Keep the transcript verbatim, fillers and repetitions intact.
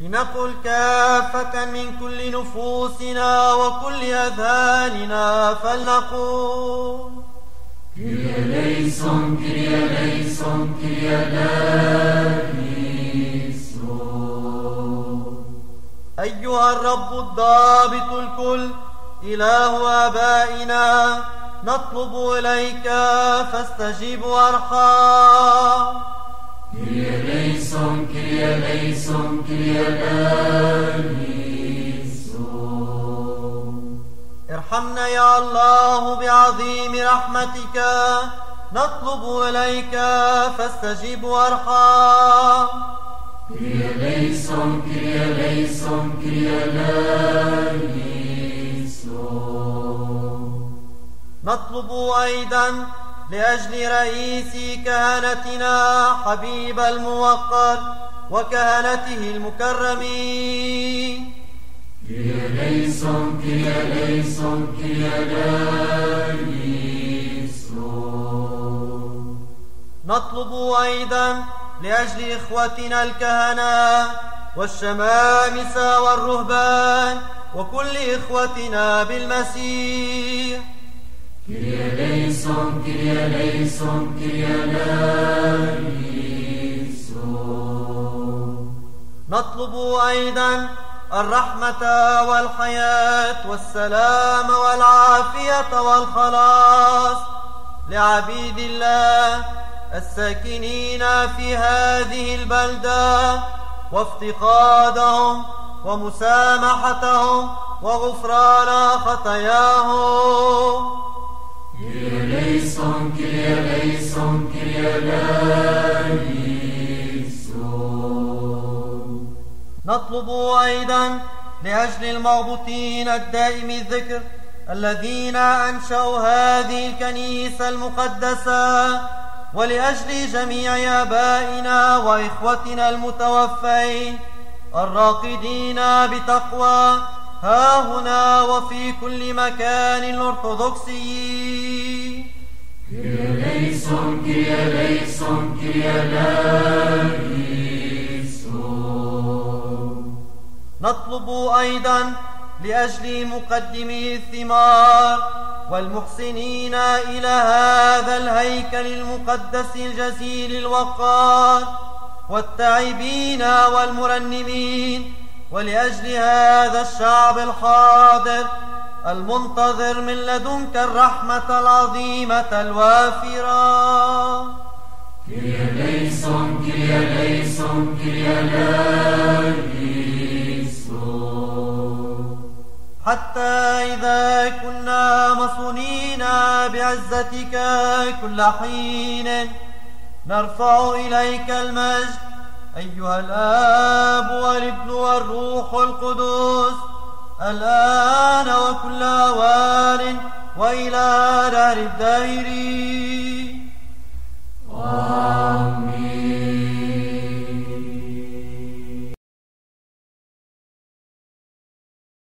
لنقل كافة من كل نفوسنا وكل أذهاننا فلنقول كيريي إليسون كيريي إليسون كيريي إليسون. أيها الرب الضابط الكل إله آبائنا، نطلب إليك فاستجب وارحم. كيريي إليسون كيريي إليسون كيريي إليسون. ارحمنا يا الله بعظيم رحمتك، نطلب إليك فاستجب وارحم. كيريي إليسون كيريي إليسون كيريي إليسون. نطلب أيضا لأجل رئيس كهنتنا حبيب الموقر وكهنته المكرمين. كيريي إليسون كيريي إليسون كيريي إليسون. نطلب أيضا لأجل إخوتنا الكهنة والشمامسة والرهبان وكل إخوتنا بالمسيح. كيريي إليسون كيريي إليسون كيريي إليسون. نطلب أيضا الرحمة والحياة والسلام والعافية والخلاص لعبيد الله الساكنين في هذه البلدة، وافتقادهم ومسامحتهم وغفران خطاياهم. كيريي إليسون كيريي إليسون كيريي إليسون. نطلب أيضا لأجل المغبوطين الدائم الذكر الذين أنشأوا هذه الكنيسة المقدسة، ولأجل جميع آبائنا وإخوتنا المتوفين الراقدين بتقوى ها هنا وفي كل مكان الأرثوذكسيين. كيريي إليسون كيريي إليسون كيريي إليسون. نطلب أيضا لأجل مقدمي الثمار والمحسنين إلى هذا الهيكل المقدس الجزيل الوقار والتائبين والمرنمين، ولأجل هذا الشعب الحاضر المنتظر من لدنك الرحمة العظيمة الوافرة. كيريي إليسون كيريي إليسون كيريي إليسون. حتى إذا كنا مصونين بعزتك كل حين، نرفع إليك المجد أيها الآب والابن والروح القدس، الآن وكل أوان وإلى دار الدائرين.